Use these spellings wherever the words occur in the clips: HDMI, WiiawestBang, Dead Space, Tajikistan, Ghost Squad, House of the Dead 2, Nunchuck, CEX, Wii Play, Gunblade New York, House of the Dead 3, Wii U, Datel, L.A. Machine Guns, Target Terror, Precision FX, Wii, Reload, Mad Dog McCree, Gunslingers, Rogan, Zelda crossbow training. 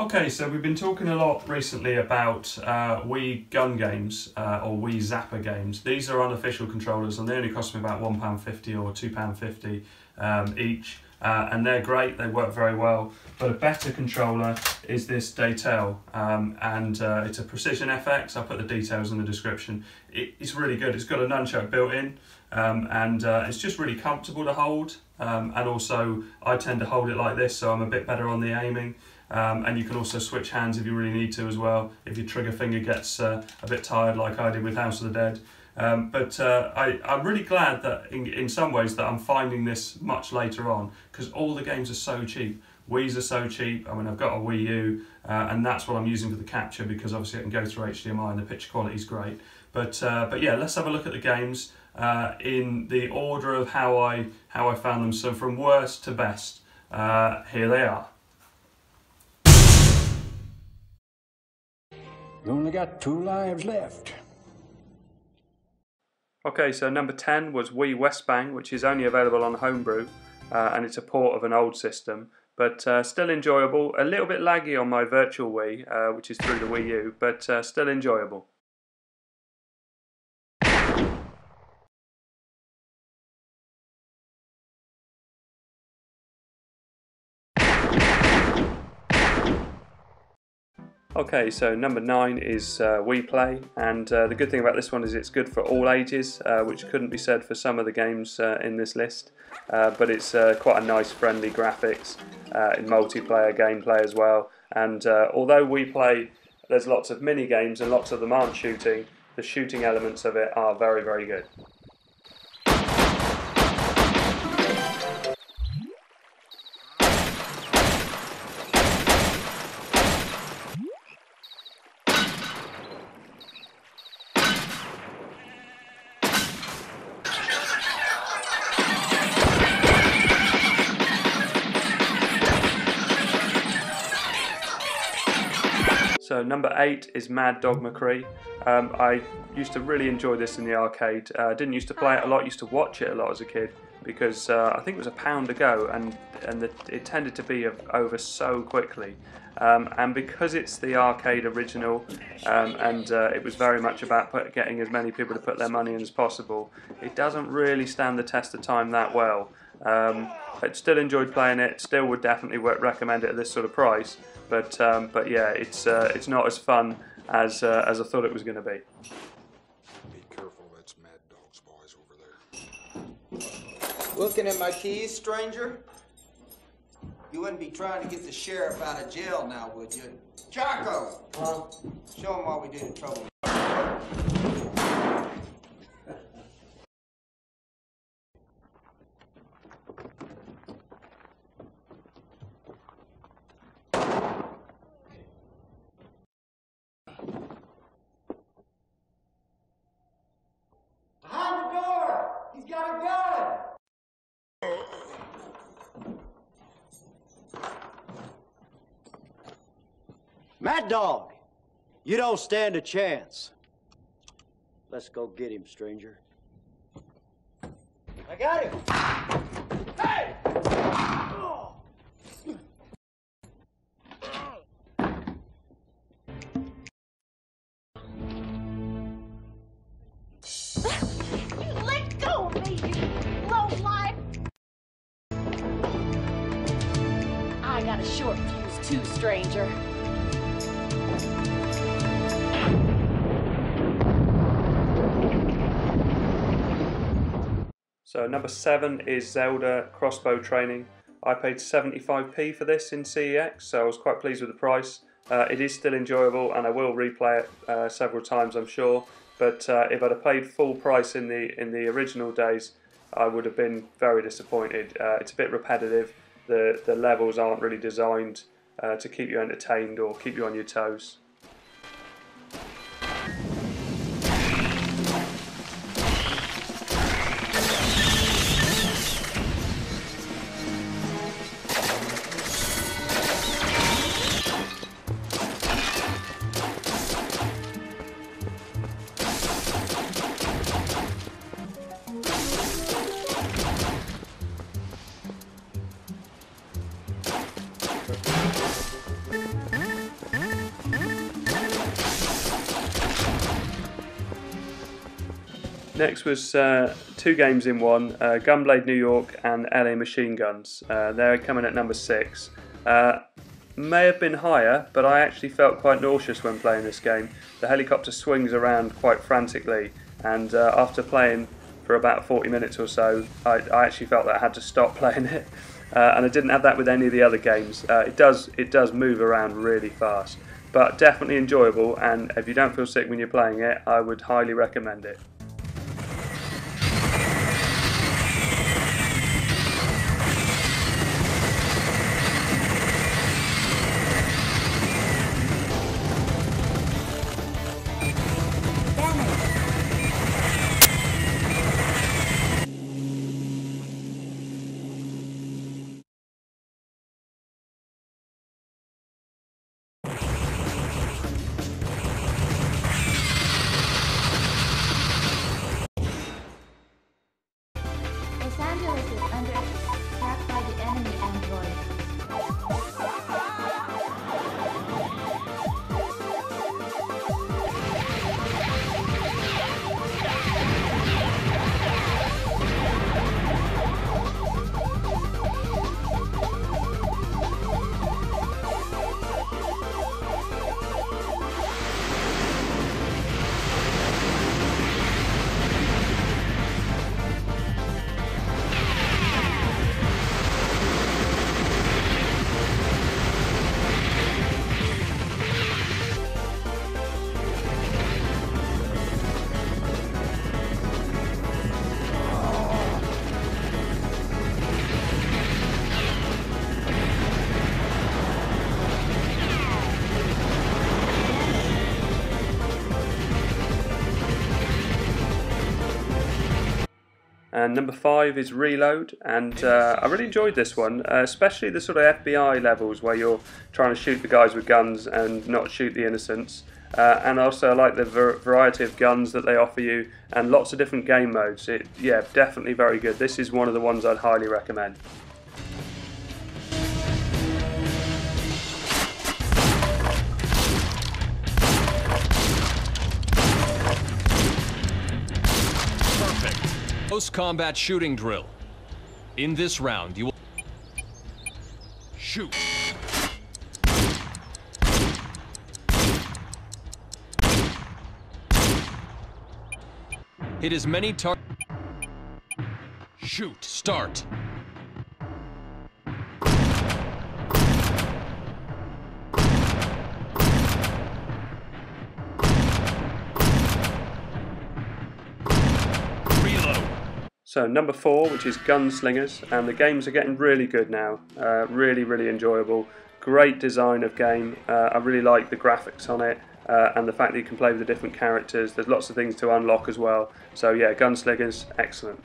Okay, so we've been talking a lot recently about Wii gun games or Wii Zapper games. These are unofficial controllers and they only cost me about £1.50 or £2.50 each. And they're great, they work very well. But a better controller is this Datel. It's a Precision FX. I'll put the details in the description. It's really good. It's got a nunchuck built in it's just really comfortable to hold. And also I tend to hold it like this, so I'm a bit better on the aiming. And you can also switch hands if you really need to as well, if your trigger finger gets a bit tired like I did with House of the Dead. I'm really glad that in some ways that I'm finding this much later on, because all the games are so cheap. Wii's are so cheap. I mean, I've got a Wii U and that's what I'm using for the capture, because obviously I can go through HDMI and the picture quality is great. But yeah, let's have a look at the games in the order of how I found them. So from worst to best, here they are. You only got 2 lives left. Okay, so number 10 was WiiawestBang, which is only available on Homebrew, and it's a port of an old system, but still enjoyable. A little bit laggy on my virtual Wii, which is through the Wii U, but still enjoyable. Okay, so number 9 is Wii Play, and the good thing about this one is it's good for all ages, which couldn't be said for some of the games in this list, but it's quite a nice friendly graphics, in multiplayer gameplay as well, and although Wii Play, there's lots of mini games and lots of them aren't shooting, the shooting elements of it are very, very good. So number 8 is Mad Dog McCree. I used to really enjoy this in the arcade. Didn't used to play it a lot, used to watch it a lot as a kid, because I think it was £1 to go and it tended to be over so quickly. And because it's the arcade original it was very much about getting as many people to put their money in as possible, it doesn't really stand the test of time that well. I still enjoyed playing it, still would definitely recommend it at this sort of price, but yeah, it's not as fun as I thought it was going to be. Be careful, that's Mad Dog's boys over there. Looking at my keys, stranger? You wouldn't be trying to get the sheriff out of jail now, would you? Chaco! Huh? Show him what we did in trouble. Mad Dog, you don't stand a chance. Let's go get him, stranger. I got him. Hey! Oh. Let go of me, you low life. I got a short fuse too, stranger. So number 7 is Zelda Crossbow Training. I paid 75p for this in CEX, so I was quite pleased with the price. It is still enjoyable and I will replay it several times, I'm sure, but if I'd have paid full price in the original days, I would have been very disappointed. It's a bit repetitive, the levels aren't really designed to keep you entertained or keep you on your toes. Next was two games in one, Gunblade New York and L.A. Machine Guns. They're coming at number 6. May have been higher, but I actually felt quite nauseous when playing this game. The helicopter swings around quite frantically, and after playing for about 40 minutes or so, I actually felt that I had to stop playing it. And I didn't have that with any of the other games. It does move around really fast, but definitely enjoyable, and if you don't feel sick when you're playing it, I would highly recommend it. And number 5 is Reload, and I really enjoyed this one, especially the sort of FBI levels where you're trying to shoot the guys with guns and not shoot the innocents. And also I like the variety of guns that they offer you and lots of different game modes. Yeah, definitely very good. This is one of the ones I'd highly recommend. Close combat shooting drill. In this round, you will shoot. Hit as many targets. Shoot. Start. So number 4, which is Gunslingers, and the games are getting really good now, really enjoyable, great design of game. I really like the graphics on it and the fact that you can play with the different characters. There's lots of things to unlock as well, so yeah, Gunslingers, excellent.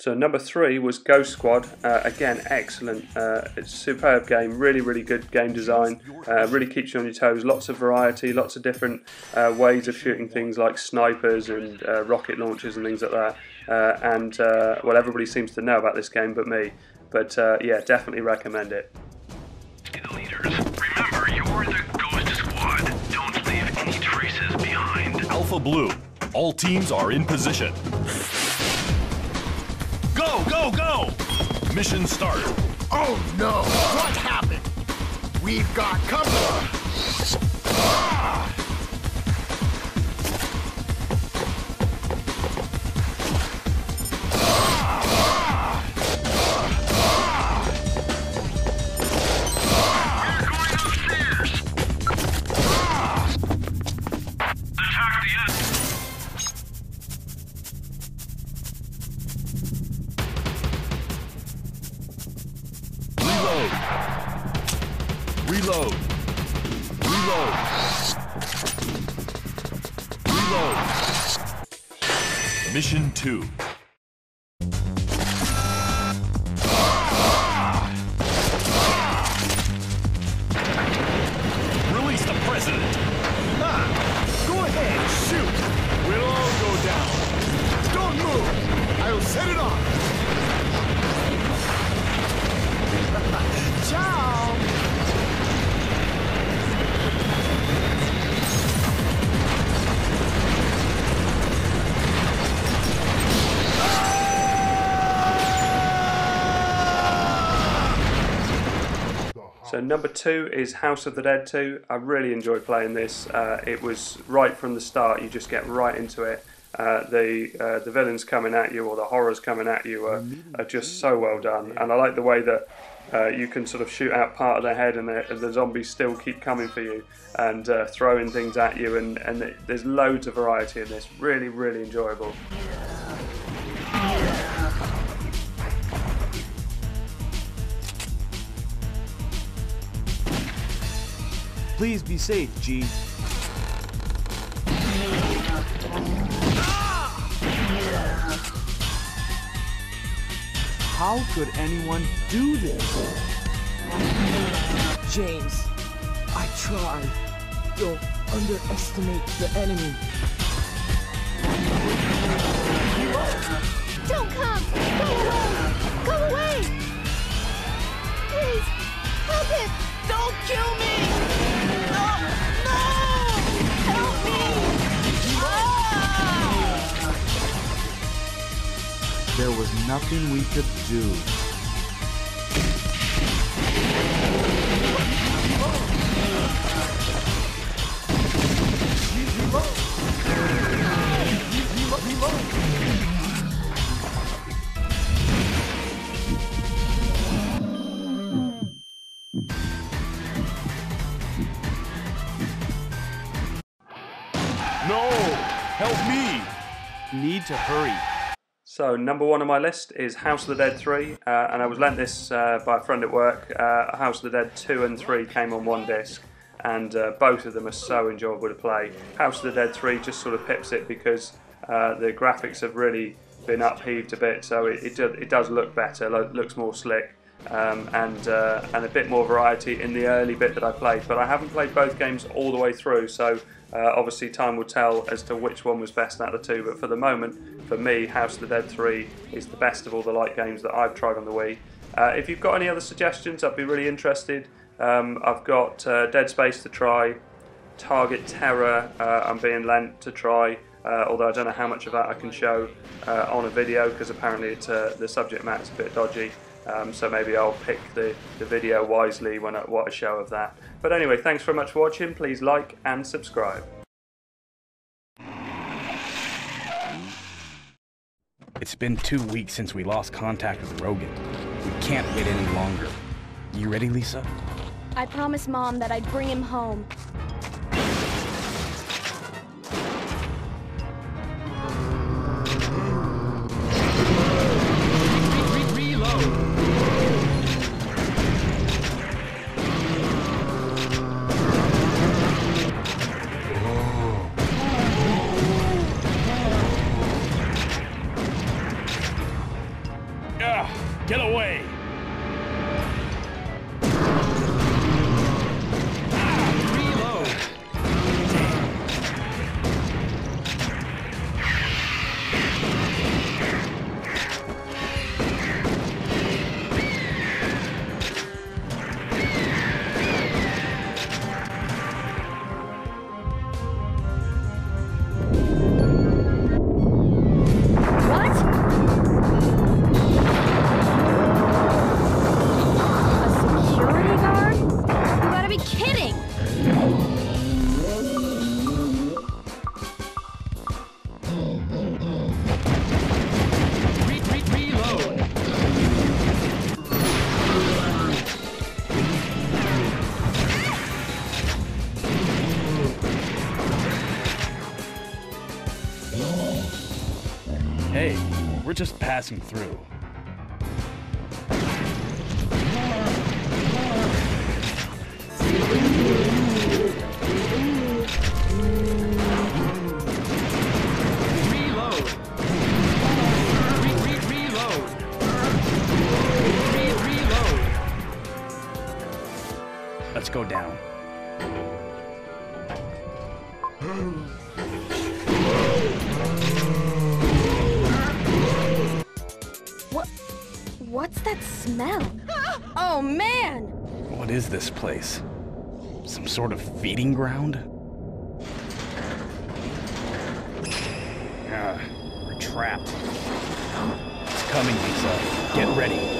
So number three was Ghost Squad. Again, excellent. It's a superb game, really good game design. Really keeps you on your toes. Lots of variety, lots of different ways of shooting things like snipers and rocket launchers and things like that. Well, everybody seems to know about this game but me. But yeah, definitely recommend it. Leaders, remember, you're the Ghost Squad. Don't leave any traces behind. Alpha Blue, all teams are in position. Go, go, go! Mission start. Oh no! What happened? We've got cover! We're going upstairs! Attack the enemy! Reload. Reload. Reload. Mission 2. Release the president. Go ahead, shoot. We'll all go down. Don't move. I'll set it off. Ciao. So number two is House of the Dead 2. I really enjoy playing this. It was right from the start, you just get right into it. The villains coming at you, or the horrors coming at you, are just so well done. And I like the way that you can sort of shoot out part of their head and the zombies still keep coming for you and throwing things at you. And there's loads of variety in this. Really enjoyable. Please be safe, G. How could anyone do this? James, I tried. You'll underestimate the enemy. Don't come! Go away! Go away! Please, help him! Don't kill me! There was nothing we could do. No! Help me! Need to hurry. So number one on my list is House of the Dead 3, and I was lent this by a friend at work. House of the Dead 2 and 3 came on one disc, and both of them are so enjoyable to play. House of the Dead 3 just sort of pips it because the graphics have really been upheaved a bit, so it does look better, looks more slick, and a bit more variety in the early bit that I played. But I haven't played both games all the way through, so obviously time will tell as to which one was best out of the two, but for the moment, for me, House of the Dead 3 is the best of all the light games that I've tried on the Wii. If you've got any other suggestions, I'd be really interested. I've got Dead Space to try, Target Terror I'm being lent to try, although I don't know how much of that I can show on a video, because apparently the subject matter's a bit dodgy. So maybe I'll pick the video wisely when I want a show of that. But anyway, thanks very much for watching. Please like and subscribe. It's been 2 weeks since we lost contact with Rogan. We can't wait any longer. You ready, Lisa? I promised Mom that I'd bring him home. Get away! Just passing through. Reload. Let's go down. What's that smell? Oh, man! What is this place? Some sort of feeding ground? We're trapped. It's coming, Lisa. Get ready.